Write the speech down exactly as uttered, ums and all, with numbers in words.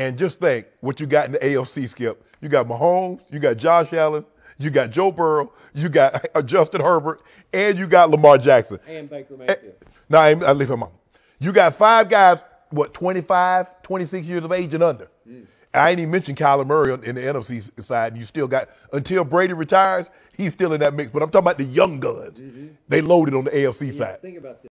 And just think what you got in the A F C, Skip. You got Mahomes, you got Josh Allen, you got Joe Burrow, you got Justin Herbert, and you got Lamar Jackson. And Baker Mayfield. No, I, I leave him on. You got five guys, what, twenty-five, twenty-six years of age and under. Mm. I ain't even mentioned Kyler Murray in the N F C side. You still got, until Brady retires, he's still in that mix. But I'm talking about the young guns. Mm-hmm. They loaded on the A F C yeah, side. Think about this.